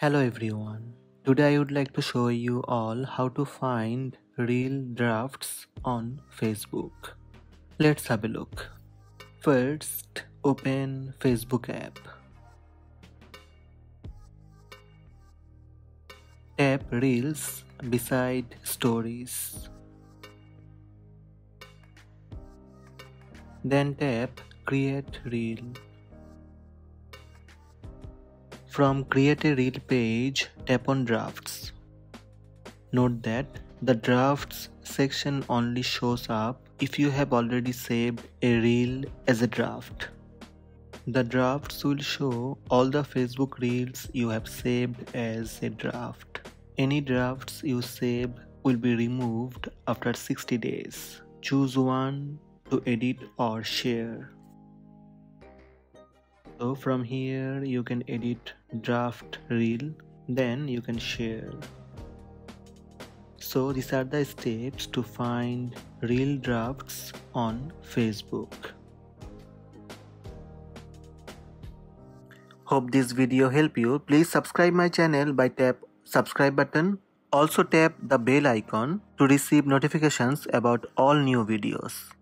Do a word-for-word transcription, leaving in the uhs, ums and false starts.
Hello everyone, today I would like to show you all how to find real drafts on Facebook. Let's have a look. First, open Facebook app. Tap Reels beside Stories. Then tap Create Reel. From Create a Reel page, tap on Drafts. Note that the Drafts section only shows up if you have already saved a reel as a draft. The drafts will show all the Facebook reels you have saved as a draft. Any drafts you save will be removed after sixty days. Choose one to edit or share. So from here you can edit draft reel, then you can share. So these are the steps to find real drafts on Facebook. Hope this video helped you. Please subscribe my channel by tap subscribe button. Also tap the bell icon to receive notifications about all new videos.